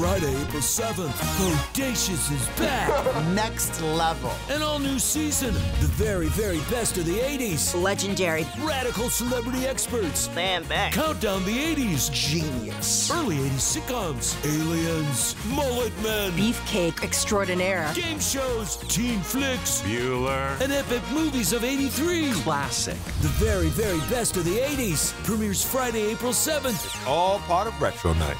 Friday, April 7th, Bodacious is back. Next level. An all-new season. The very, very best of the 80s. Legendary. Radical celebrity experts. Stand back. Countdown the 80s. Genius. Early 80s sitcoms. Aliens. Mullet Men. Beefcake extraordinaire. Game shows. Teen flicks. Bueller. And epic movies of 83. Classic. The very, very best of the 80s. Premieres Friday, April 7th. All part of Retro Night.